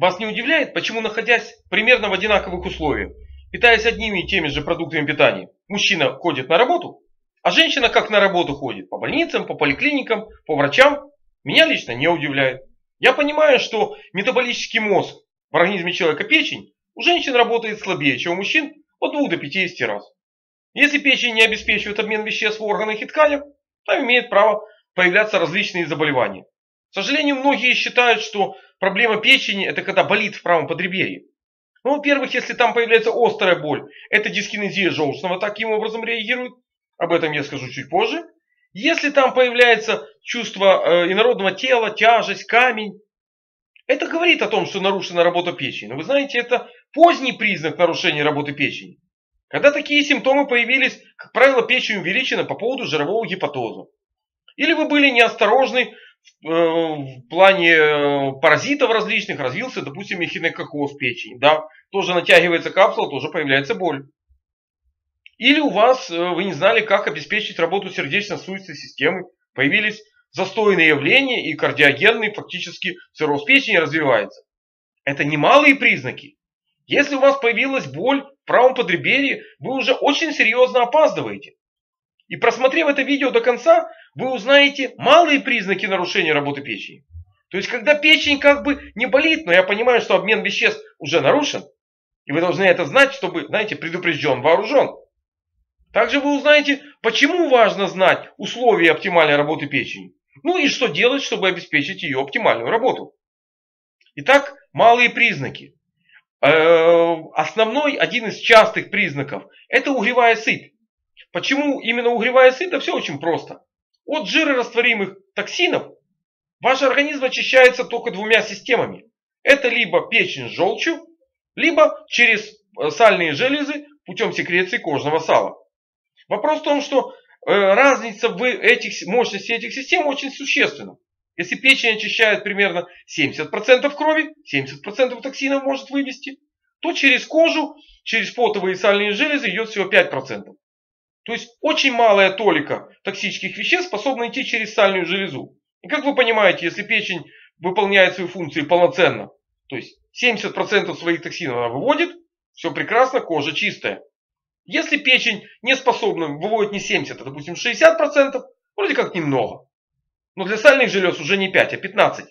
Вас не удивляет, почему, находясь примерно в одинаковых условиях, питаясь одними и теми же продуктами питания, мужчина ходит на работу, а женщина как на работу ходит? По больницам, по поликлиникам, по врачам? Меня лично не удивляет. Я понимаю, что метаболический мозг в организме человека, печень, у женщин работает слабее, чем у мужчин, от 2 до 50 раз. Если печень не обеспечивает обмен веществ в органах и тканях, то имеет право появляться различные заболевания. К сожалению, многие считают, что проблема печени – это когда болит в правом подреберье. Ну, во-первых, если там появляется острая боль, это дискинезия желчного таким образом реагирует. Об этом я скажу чуть позже. Если там появляется чувство инородного тела, тяжесть, камень, это говорит о том, что нарушена работа печени. Но вы знаете, это поздний признак нарушения работы печени. Когда такие симптомы появились, как правило, печень увеличена по поводу жирового гепатоза. Или вы были неосторожны в плане паразитов различных, развился, допустим, эхинококоз в печени. Да, тоже натягивается капсула, тоже появляется боль. Или у вас, вы не знали, как обеспечить работу сердечно-сосудистой системы. Появились застойные явления и кардиогенный фактически цирроз печени развивается. Это немалые признаки. Если у вас появилась боль в правом подреберье, вы уже очень серьезно опаздываете. И просмотрев это видео до конца, вы узнаете малые признаки нарушения работы печени. То есть, когда печень как бы не болит, но я понимаю, что обмен веществ уже нарушен. И вы должны это знать, чтобы, знаете, предупрежден, вооружен. Также вы узнаете, почему важно знать условия оптимальной работы печени. Ну и что делать, чтобы обеспечить ее оптимальную работу. Итак, малые признаки. Основной, один из частых признаков, это угревая сыпь. Почему именно угревая сыпь? Да все очень просто. От жирорастворимых токсинов ваш организм очищается только двумя системами. Это либо печень с желчью, либо через сальные железы путем секреции кожного сала. Вопрос в том, что разница в мощности этих систем очень существенна. Если печень очищает примерно 70% крови, 70% токсинов может вывести, то через кожу, через потовые и сальные железы идет всего 5%. То есть очень малая толика токсических веществ способна идти через сальную железу. И как вы понимаете, если печень выполняет свои функции полноценно, то есть 70% своих токсинов она выводит, все прекрасно, кожа чистая. Если печень не способна, выводит не 70, а допустим 60%, вроде как немного. Но для сальных желез уже не 5, а 15.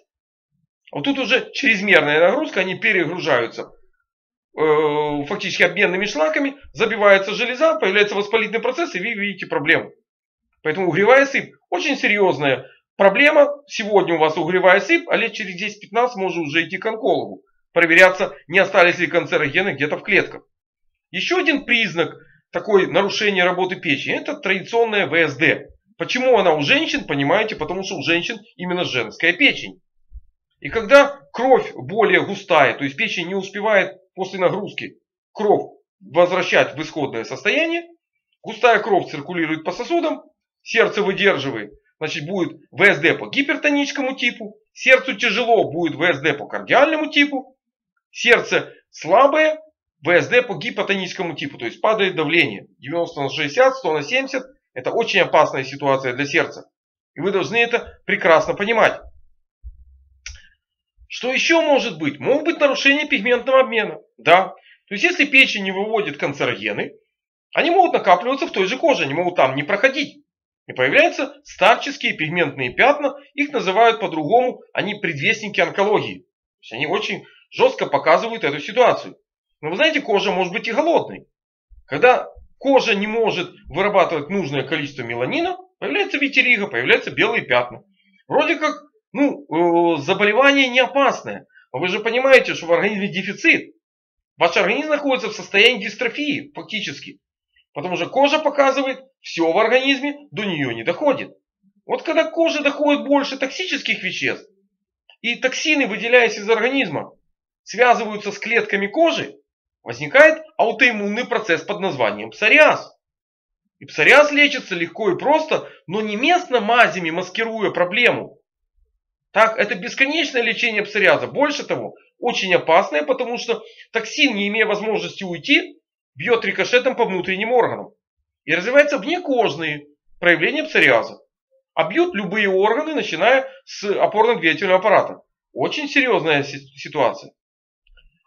Вот тут уже чрезмерная нагрузка, они перегружаются фактически обменными шлаками, забивается железа, появляется воспалительный процесс, и вы видите проблему. Поэтому угревая сыпь очень серьезная проблема. Сегодня у вас угревая сыпь, а лет через 10-15 можно уже идти к онкологу. Проверяться, не остались ли канцерогены где-то в клетках. Еще один признак такой нарушения работы печени, это традиционная ВСД. Почему она у женщин, понимаете, потому что у женщин именно женская печень. И когда кровь более густая, то есть печень не успевает после нагрузки кровь возвращать в исходное состояние, густая кровь циркулирует по сосудам, сердце выдерживает, значит будет ВСД по гипертоническому типу, сердцу тяжело, будет ВСД по кардиальному типу, сердце слабое, ВСД по гипотоническому типу, то есть падает давление 90 на 60, 100 на 70. Это очень опасная ситуация для сердца. И вы должны это прекрасно понимать. Что еще может быть? Могут быть нарушения пигментного обмена. Да. То есть если печень не выводит канцерогены, они могут накапливаться в той же коже, они могут там не проходить. И появляются старческие пигментные пятна, их называют по-другому, они предвестники онкологии. То есть они очень жестко показывают эту ситуацию. Но вы знаете, кожа может быть и голодной. Когда кожа не может вырабатывать нужное количество меланина, появляется витилиго, появляются белые пятна. Вроде как, ну, заболевание не опасное. Но вы же понимаете, что в организме дефицит. Ваш организм находится в состоянии дистрофии, фактически. Потому что кожа показывает, все в организме до нее не доходит. Вот когда к коже доходит больше токсических веществ, и токсины, выделяясь из организма, связываются с клетками кожи, возникает аутоиммунный процесс под названием псориаз. И псориаз лечится легко и просто, но не местно мазями, маскируя проблему. Так, это бесконечное лечение псориаза. Больше того, очень опасное, потому что токсин, не имея возможности уйти, бьет рикошетом по внутренним органам. И развиваются внекожные проявления псориаза. А бьют любые органы, начиная с опорно-двигательного аппарата. Очень серьезная ситуация.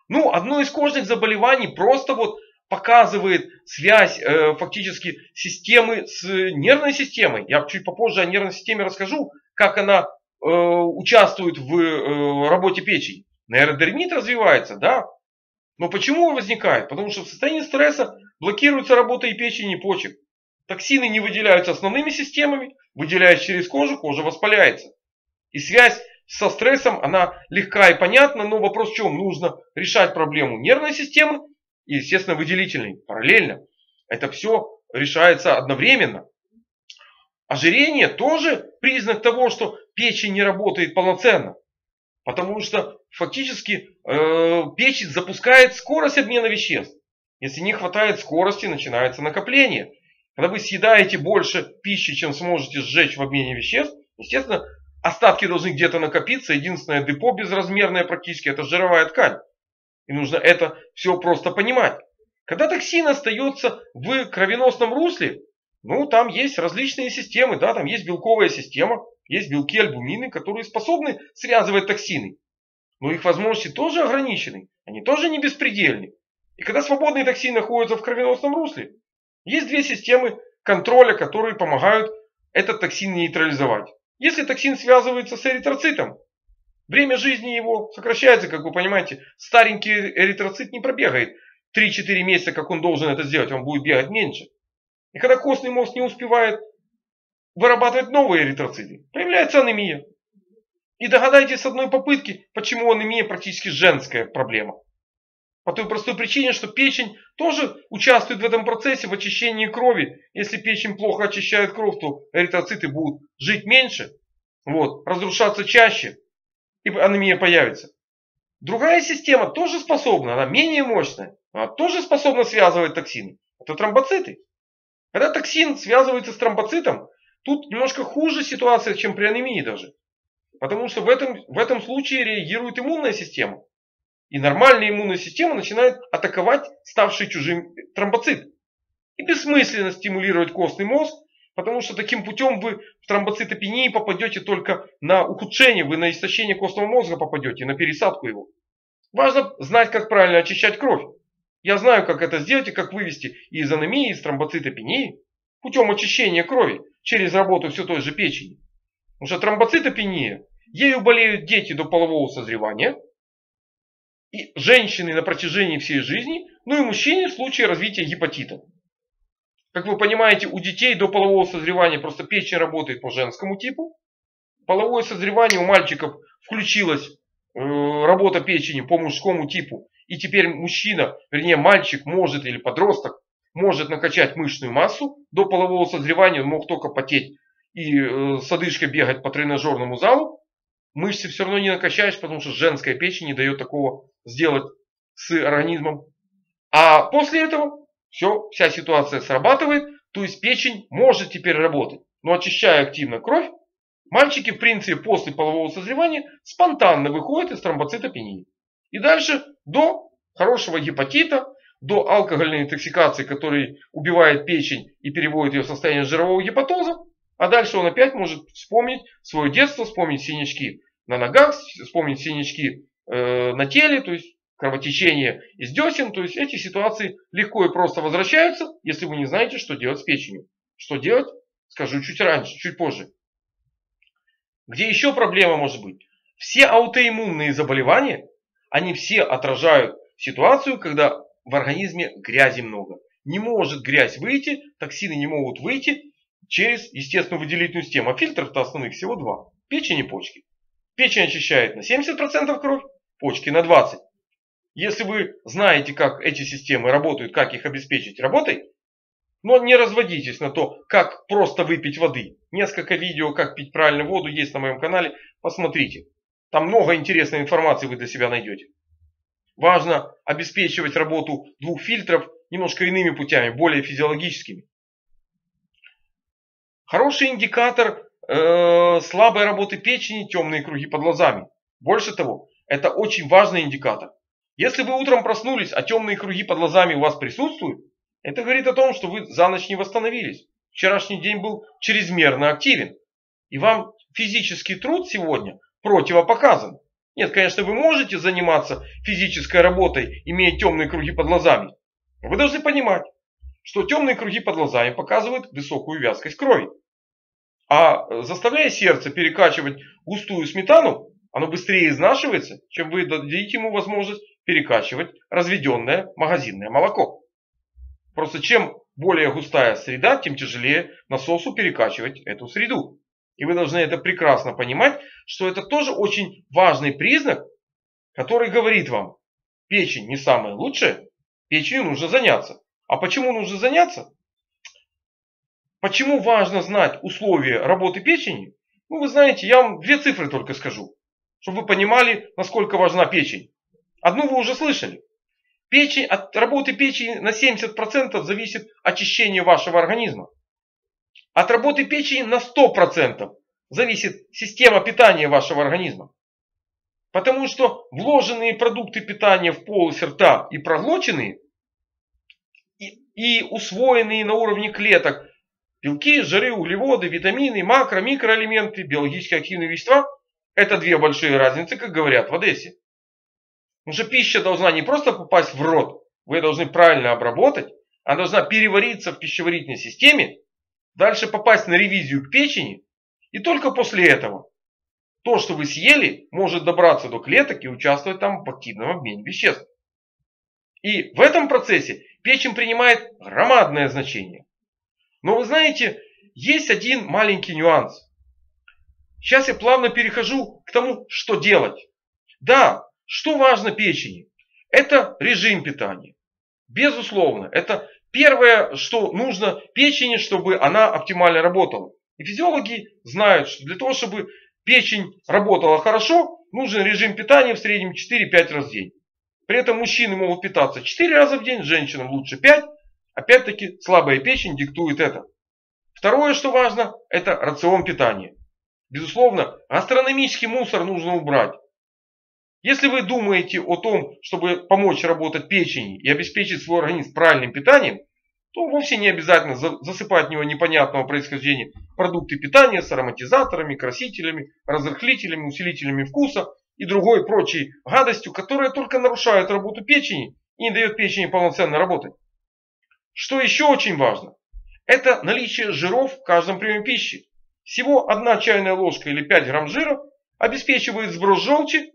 Ну, одно из кожных заболеваний просто вот показывает связь фактически системы с нервной системой. Я чуть попозже о нервной системе расскажу, как она участвует в работе печени. Нейродермит развивается, да? Но почему он возникает? Потому что в состоянии стресса блокируется работа и печени, и почек. Токсины не выделяются основными системами, выделяясь через кожу, кожа воспаляется. И связь со стрессом, она легка и понятна, но вопрос в чем? Нужно решать проблему нервной системы и, естественно, выделительной, параллельно. Это все решается одновременно. Ожирение тоже признак того, что печень не работает полноценно. Потому что фактически печень запускает скорость обмена веществ. Если не хватает скорости, начинается накопление. Когда вы съедаете больше пищи, чем сможете сжечь в обмене веществ, естественно, остатки должны где-то накопиться. Единственное депо безразмерное практически — это жировая ткань. И нужно это все просто понимать. Когда токсин остается в кровеносном русле, ну там есть различные системы, да, там есть белковая система, есть белки альбумины, которые способны связывать токсины. Но их возможности тоже ограничены, они тоже не беспредельны. И когда свободные токсины находятся в кровеносном русле, есть две системы контроля, которые помогают этот токсин нейтрализовать. Если токсин связывается с эритроцитом, время жизни его сокращается, как вы понимаете. Старенький эритроцит не пробегает 3-4 месяца, как он должен это сделать. Он будет бегать меньше. И когда костный мозг не успевает вырабатывать новые эритроциты, появляется анемия. И догадайтесь с одной попытки, почему анемия практически женская проблема. По той простой причине, что печень тоже участвует в этом процессе, в очищении крови. Если печень плохо очищает кровь, то эритроциты будут жить меньше, вот, разрушаться чаще. И анемия появится. Другая система тоже способна, она менее мощная, она тоже способна связывать токсины. Это тромбоциты. Когда токсин связывается с тромбоцитом, тут немножко хуже ситуация, чем при анемии даже. Потому что в этом случае реагирует иммунная система. И нормальная иммунная система начинает атаковать ставший чужим тромбоцит. И бессмысленно стимулировать костный мозг, потому что таким путем вы в тромбоцитопении попадете только на ухудшение, вы на истощение костного мозга попадете, на пересадку его. Важно знать, как правильно очищать кровь. Я знаю, как это сделать и как вывести из анемии, из тромбоцитопении путем очищения крови через работу все той же печени. Потому что тромбоцитопения, ею болеют дети до полового созревания, и женщины на протяжении всей жизни, ну и мужчины в случае развития гепатита. Как вы понимаете, у детей до полового созревания просто печень работает по женскому типу. Половое созревание у мальчиков включилась работа печени по мужскому типу. И теперь мужчина, вернее мальчик может или подросток может накачать мышечную массу. До полового созревания он мог только потеть и с одышкой бегать по тренажерному залу. Мышцы все равно не накачаешь, потому что женская печень не дает такого сделать с организмом. А после этого... Все, вся ситуация срабатывает, то есть печень может теперь работать. Но очищая активно кровь, мальчики в принципе после полового созревания спонтанно выходят из тромбоцитопении. И дальше до хорошего гепатита, до алкогольной интоксикации, которая убивает печень и переводит ее в состояние жирового гепатоза. А дальше он опять может вспомнить свое детство, вспомнить синячки на ногах, вспомнить синячки на теле, то есть... кровотечение из десен, то есть эти ситуации легко и просто возвращаются, если вы не знаете, что делать с печенью. Что делать, скажу чуть раньше, чуть позже. Где еще проблема может быть? Все аутоиммунные заболевания, они все отражают ситуацию, когда в организме грязи много. Не может грязь выйти, токсины не могут выйти через естественную выделительную систему. А фильтр-то основных всего два. Печень и почки. Печень очищает на 70% кровь, почки на 20%. Если вы знаете, как эти системы работают, как их обеспечить работой, но не разводитесь на то, как просто выпить воды. Несколько видео, как пить правильно воду, есть на моем канале. Посмотрите. Там много интересной информации вы для себя найдете. Важно обеспечивать работу двух фильтров немножко иными путями, более физиологическими. Хороший индикатор слабой работы печени — темные круги под глазами. Больше того, это очень важный индикатор. Если вы утром проснулись, а темные круги под глазами у вас присутствуют, это говорит о том, что вы за ночь не восстановились. Вчерашний день был чрезмерно активен. И вам физический труд сегодня противопоказан. Нет, конечно, вы можете заниматься физической работой, имея темные круги под глазами. Но вы должны понимать, что темные круги под глазами показывают высокую вязкость крови. А заставляя сердце перекачивать густую сметану, оно быстрее изнашивается, чем вы дадите ему возможность перекачивать разведенное магазинное молоко. Просто чем более густая среда, тем тяжелее насосу перекачивать эту среду. И вы должны это прекрасно понимать, что это тоже очень важный признак, который говорит вам: печень не самая лучшая, печенью нужно заняться. А почему нужно заняться? Почему важно знать условия работы печени? Ну, вы знаете, я вам две цифры только скажу, чтобы вы понимали, насколько важна печень. Одну вы уже слышали. Печень, от работы печени на 70% зависит очищение вашего организма. От работы печени на 100% зависит система питания вашего организма. Потому что вложенные продукты питания в полость рта и проглоченные, и усвоенные на уровне клеток белки, жиры, углеводы, витамины, макро, микроэлементы, биологически активные вещества — это две большие разницы, как говорят в Одессе. Потому что пища должна не просто попасть в рот, вы ее должны правильно обработать, она должна перевариться в пищеварительной системе, дальше попасть на ревизию к печени, и только после этого то, что вы съели, может добраться до клеток и участвовать там в активном обмене веществ. И в этом процессе печень принимает громадное значение. Но вы знаете, есть один маленький нюанс. Сейчас я плавно перехожу к тому, что делать. Да, что важно печени? Это режим питания. Безусловно, это первое, что нужно печени, чтобы она оптимально работала. И физиологи знают, что для того, чтобы печень работала хорошо, нужен режим питания в среднем 4-5 раз в день. При этом мужчины могут питаться 4 раза в день, женщинам лучше 5. Опять-таки слабая печень диктует это. Второе, что важно, это рацион питания. Безусловно, гастрономический мусор нужно убрать. Если вы думаете о том, чтобы помочь работать печени и обеспечить свой организм правильным питанием, то вовсе не обязательно засыпать в него непонятного происхождения продукты питания с ароматизаторами, красителями, разрыхлителями, усилителями вкуса и другой прочей гадостью, которая только нарушает работу печени и не дает печени полноценно работать. Что еще очень важно, это наличие жиров в каждом приеме пищи. Всего 1 чайная ложка или 5 грамм жира обеспечивает сброс желчи,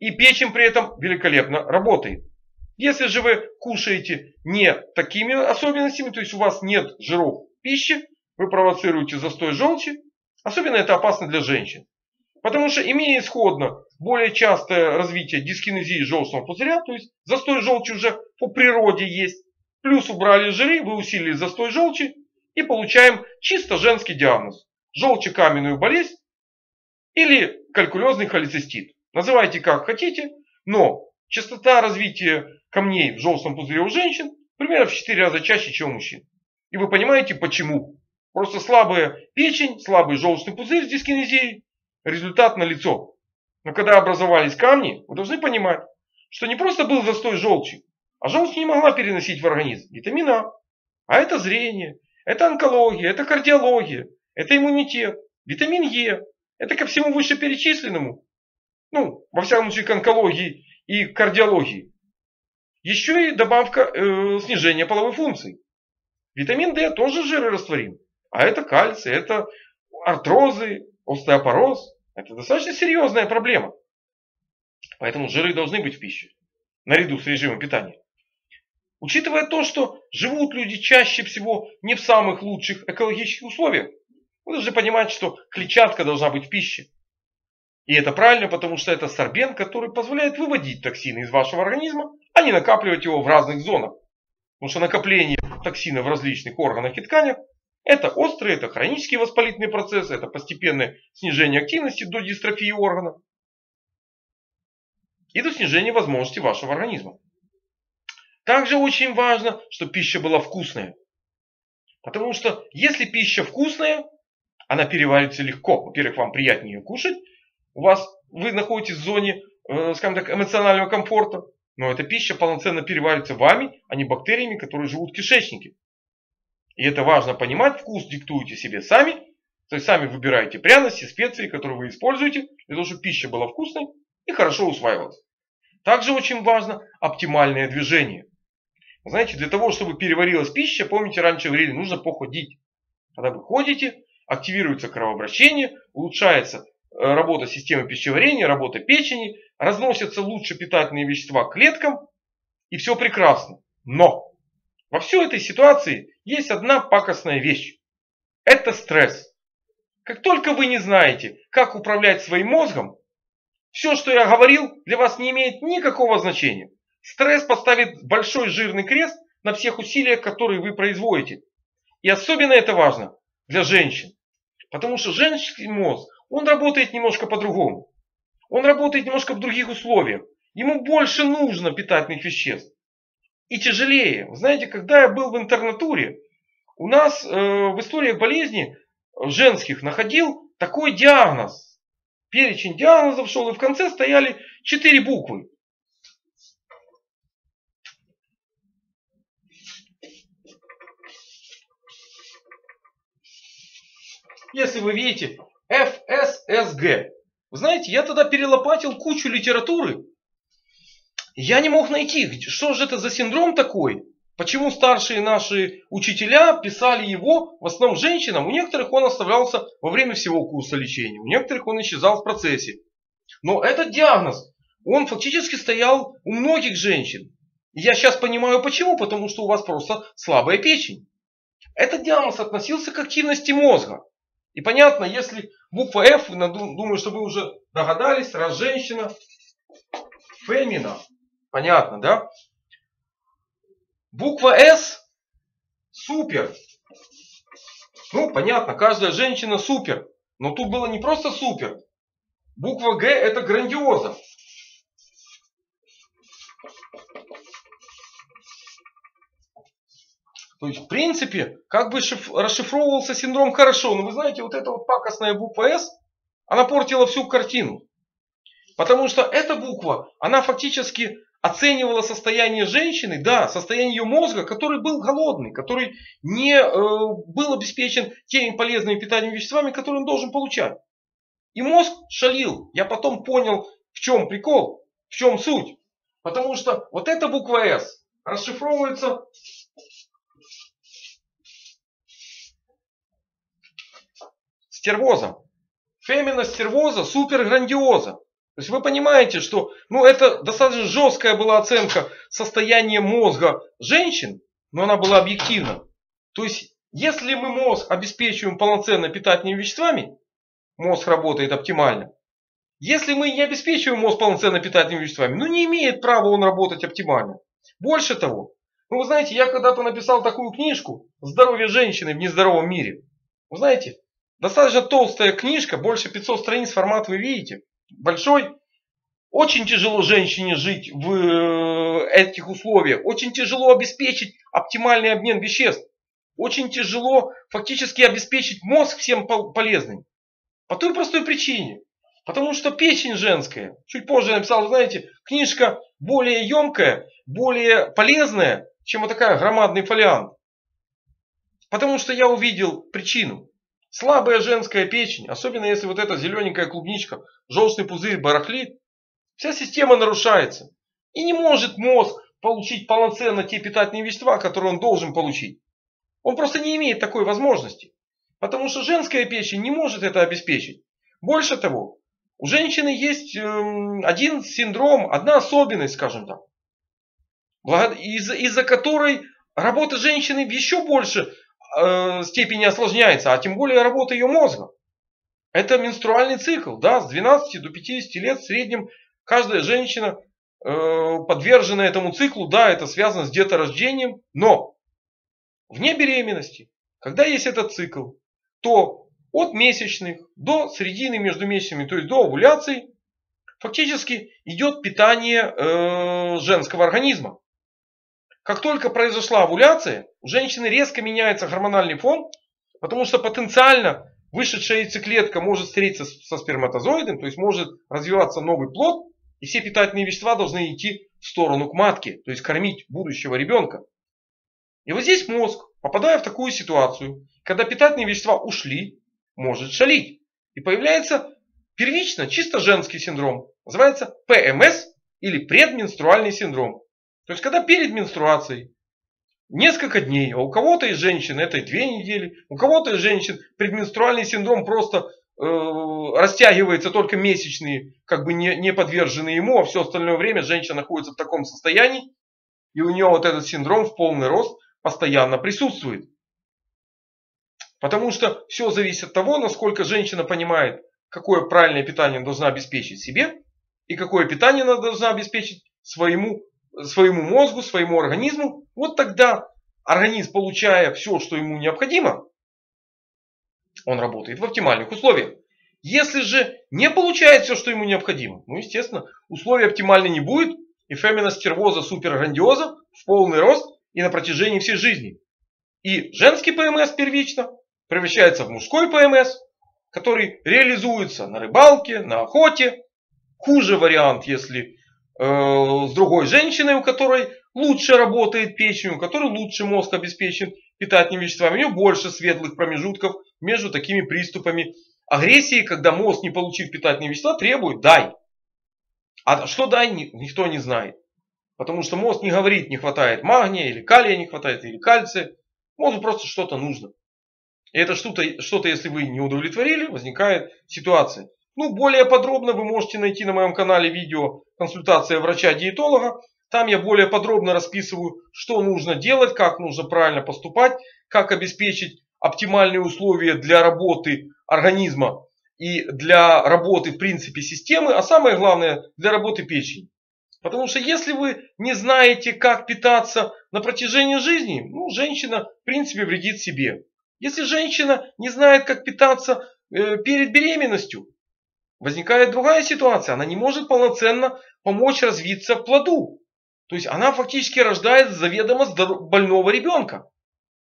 и печень при этом великолепно работает. Если же вы кушаете не такими особенностями, то есть у вас нет жиров в пище, вы провоцируете застой желчи. Особенно это опасно для женщин. Потому что, имея исходно более частое развитие дискинезии желчного пузыря, то есть застой желчи уже по природе есть, плюс убрали жиры, вы усилили застой желчи, и получаем чисто женский диагноз: желчекаменную болезнь или калькулезный холецистит. Называйте как хотите, но частота развития камней в желчном пузыре у женщин примерно в 4 раза чаще, чем у мужчин. И вы понимаете почему. Просто слабая печень, слабый желчный пузырь с дискинезией, результат налицо. Но когда образовались камни, вы должны понимать, что не просто был застой желчи, а желчь не могла переносить в организм витамина. А это зрение, это онкология, это кардиология, это иммунитет, витамин Е. Это ко всему вышеперечисленному. Ну, во всяком случае, к онкологии и кардиологии. Еще и добавка снижения половой функции. Витамин D тоже жиры растворим. А это кальций, это артрозы, остеопороз. Это достаточно серьезная проблема. Поэтому жиры должны быть в пище, наряду с режимом питания. Учитывая то, что живут люди чаще всего не в самых лучших экологических условиях, вы должны понимать, что клетчатка должна быть в пище. И это правильно, потому что это сорбент, который позволяет выводить токсины из вашего организма, а не накапливать его в разных зонах. Потому что накопление токсинов в различных органах и тканях — это острые, это хронические воспалительные процессы, это постепенное снижение активности до дистрофии органа и до снижения возможностей вашего организма. Также очень важно, чтобы пища была вкусная. Потому что если пища вкусная, она переварится легко. Во-первых, вам приятнее ее кушать. Вы находитесь в зоне, скажем так, эмоционального комфорта. Но эта пища полноценно переварится вами, а не бактериями, которые живут в кишечнике. И это важно понимать. Вкус диктуете себе сами. То есть сами выбираете пряности, специи, которые вы используете, для того, чтобы пища была вкусной и хорошо усваиваться. Также очень важно оптимальное движение. Знаете, для того, чтобы переварилась пища, помните, раньше говорили, нужно походить. Когда вы ходите, активируется кровообращение, улучшается работа системы пищеварения, работа печени, разносятся лучше питательные вещества к клеткам, и все прекрасно. Но во всей этой ситуации есть одна пакостная вещь. Это стресс. Как только вы не знаете, как управлять своим мозгом, все, что я говорил, для вас не имеет никакого значения. Стресс поставит большой жирный крест на всех усилиях, которые вы производите. И особенно это важно для женщин. Потому что женский мозг, он работает немножко по-другому. Он работает немножко в других условиях. Ему больше нужно питательных веществ. И тяжелее. Вы знаете, когда я был в интернатуре, у нас в историях болезни женских находил такой диагноз. Перечень диагнозов шел, и в конце стояли 4 буквы. Если вы видите ФССГ. Вы знаете, я тогда перелопатил кучу литературы. Я не мог найти, что же это за синдром такой. Почему старшие наши учителя писали его в основном женщинам. У некоторых он оставлялся во время всего курса лечения. У некоторых он исчезал в процессе. Но этот диагноз, он фактически стоял у многих женщин. Я сейчас понимаю почему. Потому что у вас просто слабая печень. Этот диагноз относился к активности мозга. И понятно, если буква F, думаю, что вы уже догадались, раз женщина, фемина. Понятно, да? Буква S, супер. Ну, понятно, каждая женщина супер. Но тут было не просто супер. Буква G это грандиоза. То есть, в принципе, как бы расшифровывался синдром хорошо. Но вы знаете, вот эта вот пакостная буква S, она портила всю картину. Потому что эта буква, она фактически оценивала состояние женщины, да, состояние ее мозга, который был голодный, который не был обеспечен теми полезными питательными веществами, которые он должен получать. И мозг шалил. Я потом понял, в чем прикол, в чем суть. Потому что вот эта буква S расшифровывается... Стервоза. Фемина стервоза, супер грандиоза. То есть вы понимаете, что это достаточно жесткая была оценка состояния мозга женщин, но она была объективна. То есть если мы мозг обеспечиваем полноценно питательными веществами, мозг работает оптимально. Если мы не обеспечиваем мозг полноценно питательными веществами, не имеет права он работать оптимально. Больше того, вы знаете, я когда-то написал такую книжку «Здоровье женщины в нездоровом мире». Вы знаете, достаточно толстая книжка, больше 500 страниц, формат вы видите, большой. Очень тяжело женщине жить в этих условиях. Очень тяжело обеспечить оптимальный обмен веществ. Очень тяжело фактически обеспечить мозг всем полезным. По той простой причине. Потому что печень женская, чуть позже я написал, знаете, книжка более емкая, более полезная, чем вот такая громадный фолиант. Потому что я увидел причину. Слабая женская печень, особенно если вот эта зелененькая клубничка, желчный пузырь барахлит, вся система нарушается. И не может мозг получить полноценно те питательные вещества, которые он должен получить. Он просто не имеет такой возможности. Потому что женская печень не может это обеспечить. Больше того, у женщины есть один синдром, одна особенность, скажем так, из-за которой работа женщины еще больше степени осложняется, а тем более работа ее мозга. Это менструальный цикл. Да, с 12 до 50 лет в среднем каждая женщина подвержена этому циклу. Да, это связано с деторождением. Но вне беременности, когда есть этот цикл, то от месячных до середины между месяцами, то есть до овуляции, фактически идет питание женского организма. Как только произошла овуляция, у женщины резко меняется гормональный фон, потому что потенциально вышедшая яйцеклетка может встретиться со сперматозоидом, то есть может развиваться новый плод, и все питательные вещества должны идти в сторону к матке, то есть кормить будущего ребенка. И вот здесь мозг, попадая в такую ситуацию, когда питательные вещества ушли, может шалить. И появляется Первично чисто женский синдром называется ПМС или предменструальный синдром. То есть когда перед менструацией несколько дней, а у кого-то из женщин это 2 недели, у кого-то из женщин предменструальный синдром просто растягивается только месячные, как бы не подвержены ему, а все остальное время женщина находится в таком состоянии, и у нее вот этот синдром в полный рост постоянно присутствует. Потому что все зависит от того, насколько женщина понимает, какое правильное питание она должна обеспечить себе, и какое питание она должна обеспечить своему мозгу, своему организму. Вот тогда организм, получая все, что ему необходимо, он работает в оптимальных условиях. Если же не получает все, что ему необходимо, ну, естественно, условий оптимально не будет, и фемина стервоза суперграндиоза в полный рост и на протяжении всей жизни. И женский ПМС первично превращается в мужской ПМС, который реализуется на рыбалке, на охоте. Хуже вариант, если с другой женщиной, у которой лучше работает печень, у которой лучше мозг обеспечен питательными веществами, у нее больше светлых промежутков между такими приступами агрессии, когда мозг, не получив питательные вещества, требует «дай». А что «дай» никто не знает. Потому что мозг не говорит, не хватает магния, или калия не хватает, или кальция. Мозгу просто что-то нужно. И это что-то, если вы не удовлетворили, возникает ситуация. Ну, более подробно вы можете найти на моем канале видео «Консультация врача-диетолога». Там я более подробно расписываю, что нужно делать, как нужно правильно поступать, как обеспечить оптимальные условия для работы организма и для работы, в принципе, системы, а самое главное, для работы печени. Потому что если вы не знаете, как питаться на протяжении жизни, ну, женщина, в принципе, вредит себе. Если женщина не знает, как питаться перед беременностью, возникает другая ситуация. Она не может полноценно помочь развиться плоду. То есть она фактически рождает заведомо больного ребенка.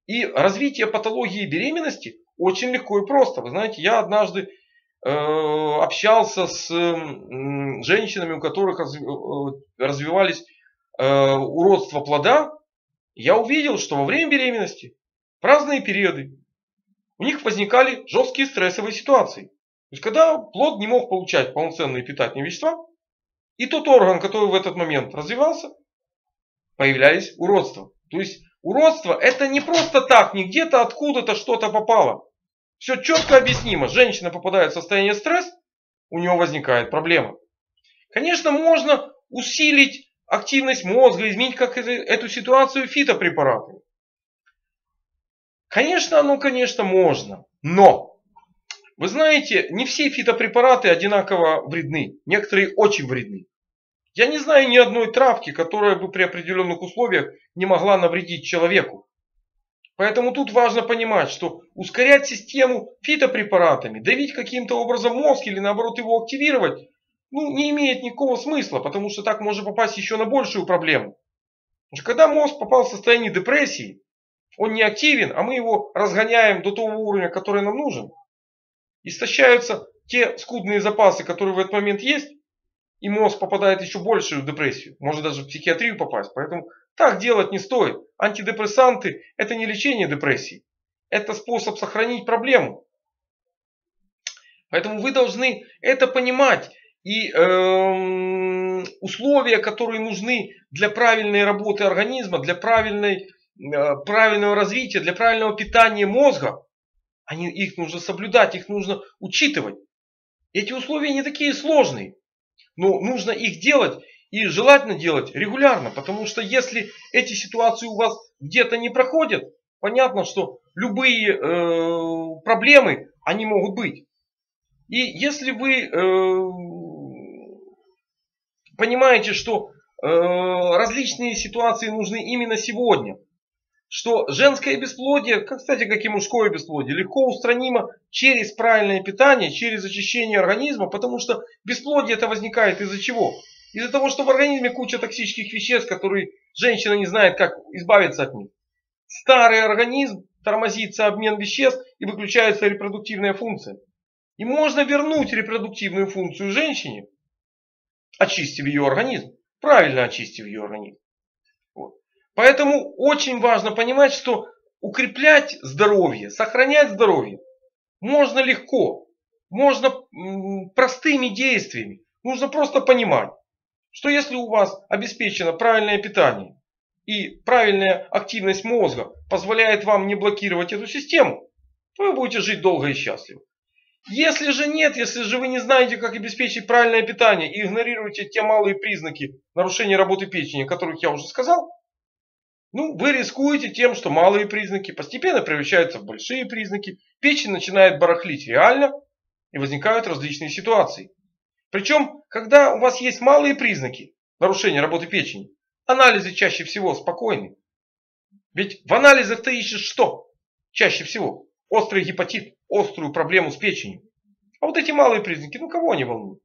И развитие патологии беременности очень легко и просто. Вы знаете, я однажды общался с женщинами, у которых развивались уродства плода. Я увидел, что во время беременности в разные периоды у них возникали жесткие стрессовые ситуации. То есть когда плод не мог получать полноценные питательные вещества, и тот орган, который в этот момент развивался, появлялись уродства. То есть уродство — это не просто так, не где-то откуда-то что-то попало. Все четко объяснимо. Женщина попадает в состояние стресса, у нее возникает проблема. Конечно, можно усилить активность мозга, изменить как эту ситуацию фитопрепаратами. Конечно, можно. Но, вы знаете, не все фитопрепараты одинаково вредны. Некоторые очень вредны. Я не знаю ни одной травки, которая бы при определенных условиях не могла навредить человеку. Поэтому тут важно понимать, что ускорять систему фитопрепаратами, давить каким-то образом мозг или наоборот его активировать, ну, не имеет никакого смысла, потому что так можно попасть еще на большую проблему. Потому что когда мозг попал в состояние депрессии, он не активен, а мы его разгоняем до того уровня, который нам нужен. Истощаются те скудные запасы, которые в этот момент есть, и мозг попадает еще больше в депрессию. Может даже в психиатрию попасть. Поэтому так делать не стоит. Антидепрессанты — это не лечение депрессии. Это способ сохранить проблему. Поэтому вы должны это понимать. И условия, которые нужны для правильной работы организма, для правильного развития, для правильного питания мозга, их нужно соблюдать, их нужно учитывать. Эти условия не такие сложные. Но нужно их делать, и желательно делать регулярно. Потому что если эти ситуации у вас где-то не проходят, понятно, что любые проблемы, они могут быть. И если вы понимаете, что различные ситуации нужны именно сегодня, что женское бесплодие, кстати, как и мужское бесплодие, легко устранимо через правильное питание, через очищение организма, потому что бесплодие это возникает из-за чего? Из-за того, что в организме куча токсических веществ, которые женщина не знает, как избавиться от них. Старый организм, тормозится обмен веществ и выключается репродуктивная функция. И можно вернуть репродуктивную функцию женщине, очистив ее организм, правильно очистив ее организм. Поэтому очень важно понимать, что укреплять здоровье, сохранять здоровье можно легко. можно простыми действиями. Нужно просто понимать, что если у вас обеспечено правильное питание и правильная активность мозга позволяет вам не блокировать эту систему, то вы будете жить долго и счастливо. Если же нет, если же вы не знаете, как обеспечить правильное питание и игнорируете те малые признаки нарушения работы печени, о которых я уже сказал, ну, вы рискуете тем, что малые признаки постепенно превращаются в большие признаки, печень начинает барахлить реально и возникают различные ситуации. Причем, когда у вас есть малые признаки нарушения работы печени, анализы чаще всего спокойны. Ведь в анализах ты ищешь что? Чаще всего острый гепатит, острую проблему с печенью. А вот эти малые признаки, ну кого они волнуют?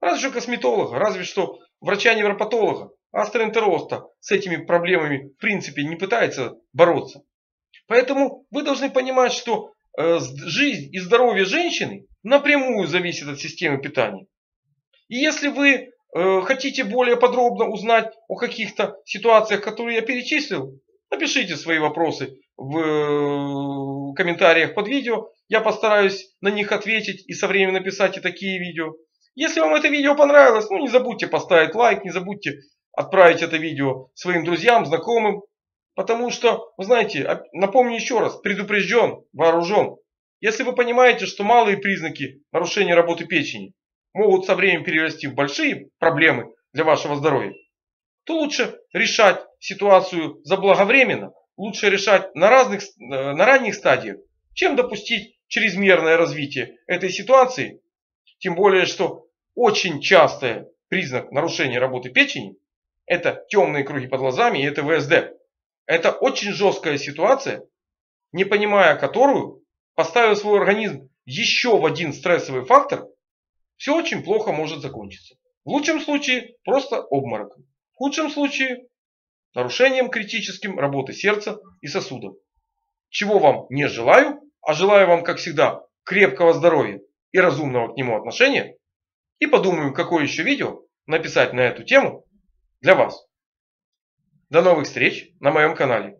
Разве что косметолога, разве что врача-невропатолога, гастроэнтеролога с этими проблемами в принципе не пытается бороться. Поэтому вы должны понимать, что жизнь и здоровье женщины напрямую зависит от системы питания. И если вы хотите более подробно узнать о каких-то ситуациях, которые я перечислил, напишите свои вопросы в комментариях под видео. Я постараюсь на них ответить и со временем написать и такие видео. Если вам это видео понравилось, ну не забудьте поставить лайк, не забудьте отправить это видео своим друзьям, знакомым. Потому что, вы знаете, напомню еще раз, предупрежден, вооружен. Если вы понимаете, что малые признаки нарушения работы печени могут со временем перерасти в большие проблемы для вашего здоровья, то лучше решать ситуацию заблаговременно, лучше решать на ранних стадиях, чем допустить чрезмерное развитие этой ситуации. Тем более, что очень частый признак нарушения работы печени – это темные круги под глазами и это ВСД. Это очень жесткая ситуация, не понимая которую, поставив свой организм еще в один стрессовый фактор, все очень плохо может закончиться. В лучшем случае просто обмороком. В худшем случае нарушением критическим работы сердца и сосудов. Чего вам не желаю, а желаю вам, как всегда, крепкого здоровья и разумного к нему отношения. И подумаю, какое еще видео написать на эту тему для вас. До новых встреч на моем канале.